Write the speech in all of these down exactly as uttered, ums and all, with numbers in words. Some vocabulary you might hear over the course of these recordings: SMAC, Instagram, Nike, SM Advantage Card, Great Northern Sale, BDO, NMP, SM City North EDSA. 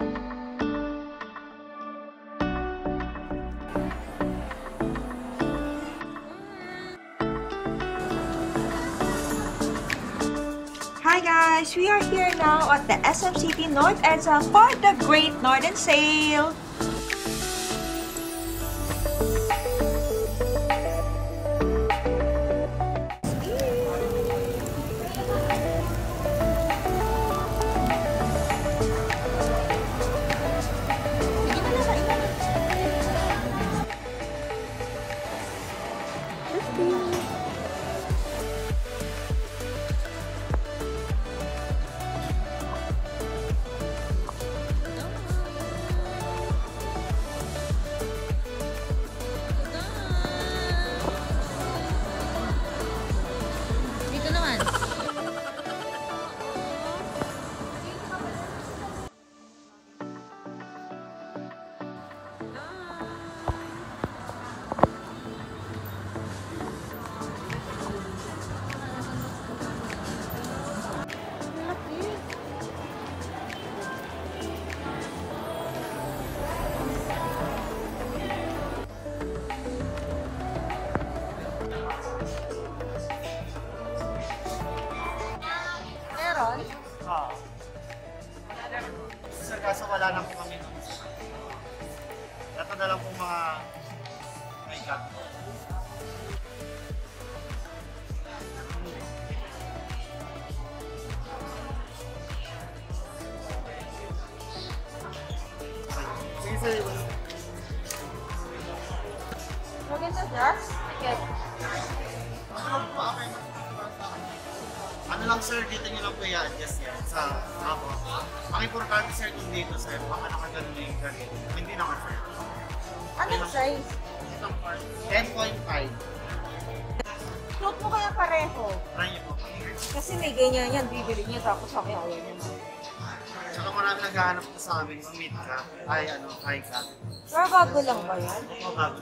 Hi guys, we are here now at the S M City North EDSA for the Great Northern Sale. Kaso wala na po kami nun. Ito na lang po mga may cut. Sige sa'yo. Maganda dyan? Sige. Ano lang sir, dito nyo lang po i-adjust yan sa ako. Ang importante sir kung dito sir, baka nakagano'n yung ganito. Hindi na ka sir. Anong size? ten point five. Float mo kaya pareho? Try nyo po. Kasi may ganyan yan, bibili nyo tapos ako yung ayaw nyo. Tsaka marami naghahanap ko sa amin, meat ka, ay ano, high cut. Pero bago lang ba yan? Oo, bago.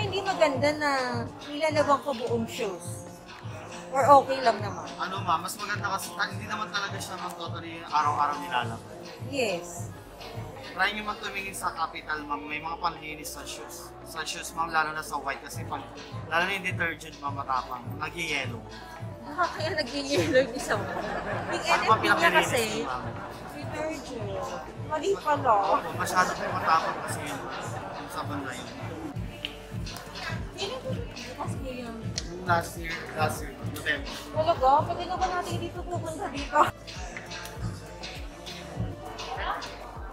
Hindi maganda na nilalabang ko buong shoes. Or okay lang naman. Ano ma, mas maganda kasi hindi naman talaga siya mag totally araw-araw nilalabang. Yes. Try nyo magtumingin sa capital ma'am. May mga panlinis sa shoes. Sa shoes ma'am, lalo na sa white kasi pag, lalo na yung detergent ma'am matapang. Nag-yellow. Ah, kaya nag-yellow yung isa mo. Yung N M P niya kasi, detergent. Mali pala. Opo, masyado po matapang kasi yun. Yung sabon na yun. Last year, last year, November. Talaga? Pwede na ba natin dito pupunta dito?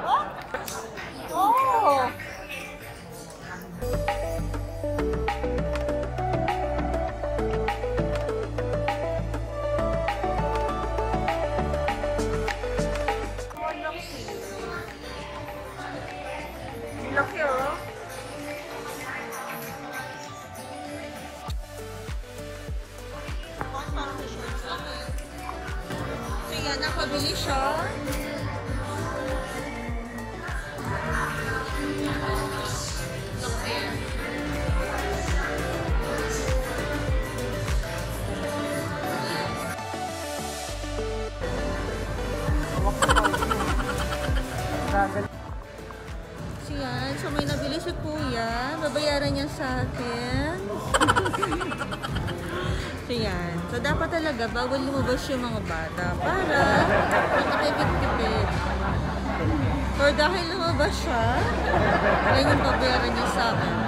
Oh! Oh! Nakabili siya. So yan, so may nabili si Kuya. Babayaran niya sa akin. So yan. So dapat talaga bago lumabas yung mga bata para makatipid-tipid. So dahil lumabas siya, yan yung pabayaran niya sa akin.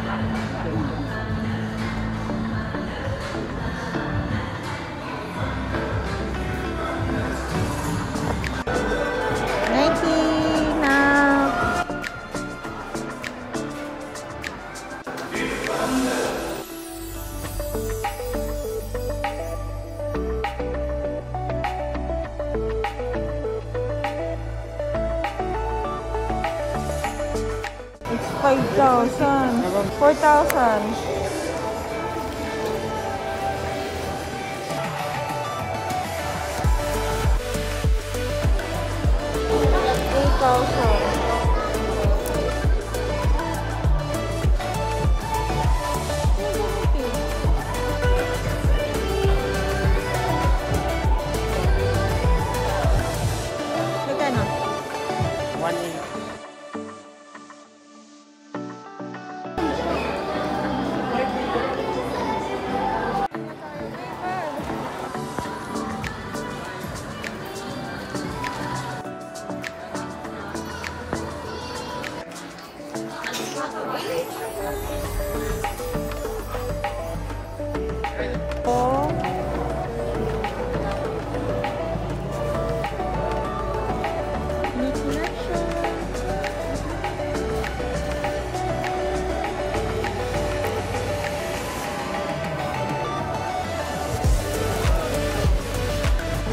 Nike na! five thousand, four thousand.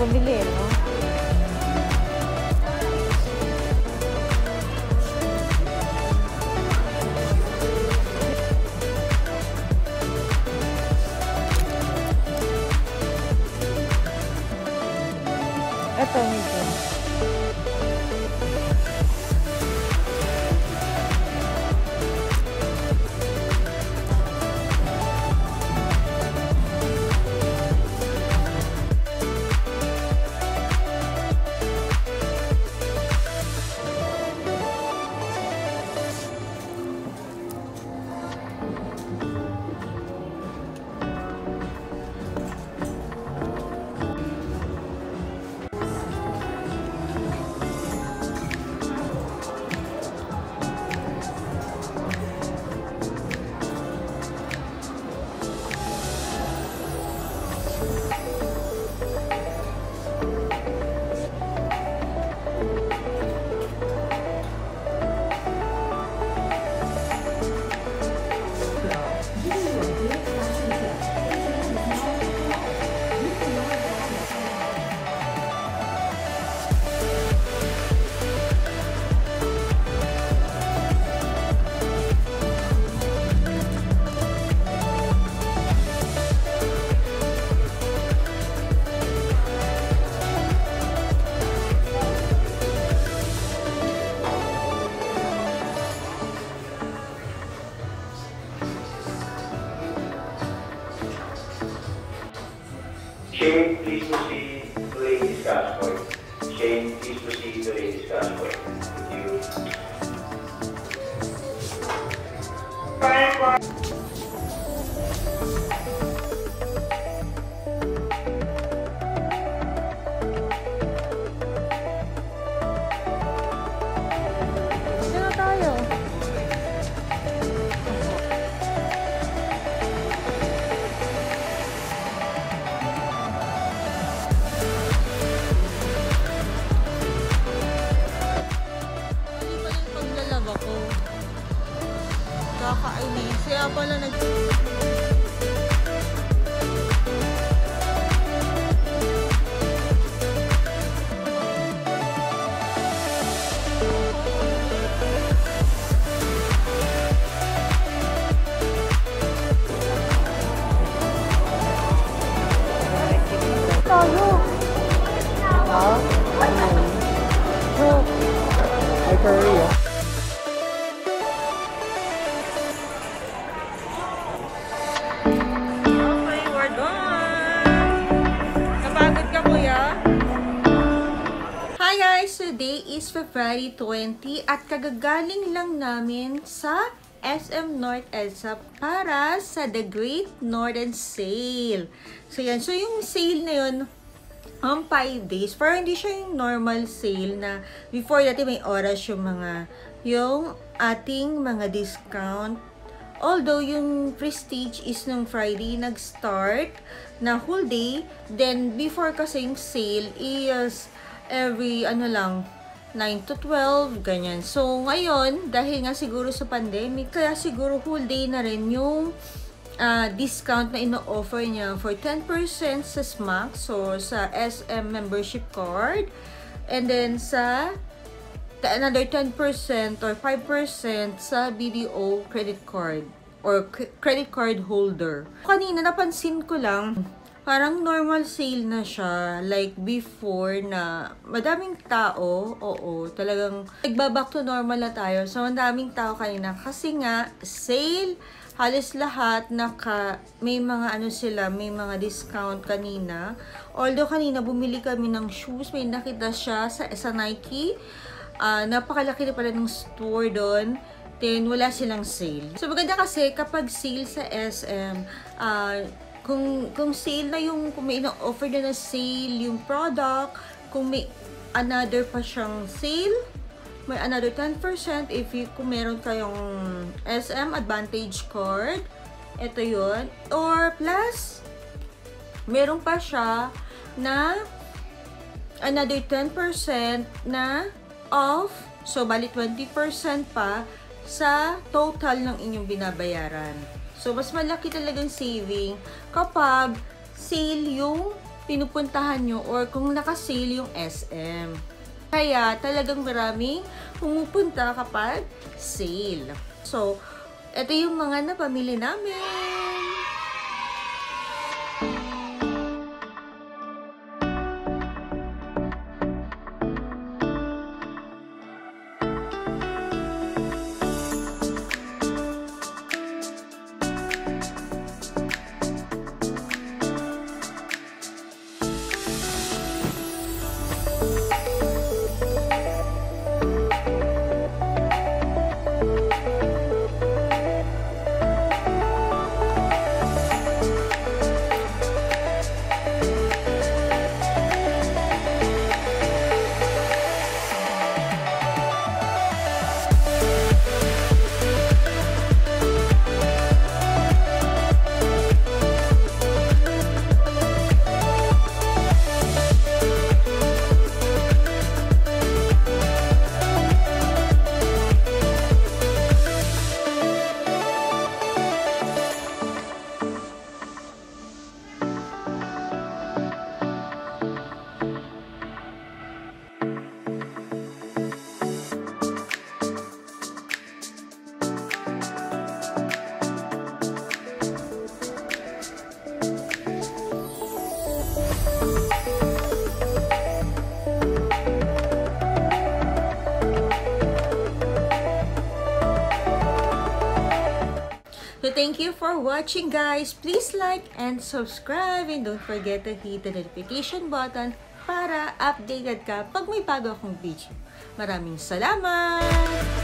Bumili, no? Ito nito. Shane, please proceed to the discussion point. Shane, please proceed to the discussion point. Thank you. Bye, bye. Kakainin. Kaya pala nag... Tayo! Ha? Ano? Help! Ay, Korea. Today is February twentieth at kagagaling lang namin sa S M North EDSA para sa The Great Northern Sale. So yan, so yung sale na yun, um, five days. Pero hindi siya yung normal sale na before dati may oras yung mga, yung ating mga discount. Although yung prestige is nung Friday nag-start na whole day, then before kasi yung sale is every ano lang nine to twelve ganyan. So ngayon dahil nga siguro sa pandemic kaya siguro whole day na rin yung uh, discount na ino-offer niya for ten percent sa SMAC, so sa S M membership card and then sa another ten percent or five percent sa B D O credit card or credit card holder. Kanina napansin ko lang, parang normal sale na siya like before na madaming tao, oo, talagang nagbaback to normal na tayo. So, madaming tao kanina kasi nga sale, halos lahat naka, may mga ano sila, may mga discount kanina. Although kanina bumili kami ng shoes, may nakita siya sa, sa Nike. Uh, napakalaki na pala ng store doon. Then, wala silang sale. So, maganda kasi kapag sale sa S M, ah, uh, Kung, kung sale na yung, kung may ino-offer na na sale yung product, kung may another pa siyang sale, may another ten percent if you, kung meron kayong S M Advantage Card, ito yun. Or plus, meron pa siya na another ten percent na off, so bali twenty percent pa sa total ng inyong binabayaran. So, mas malaki talagang saving kapag sale yung pinupuntahan nyo or kung naka-sale yung S M. Kaya, talagang maraming pumupunta kapag sale. So, ito yung mga napamili namin. Thank you for watching, guys. Please like and subscribe and don't forget to hit the notification button para updated ka pag may bago akong video. Maraming salamat!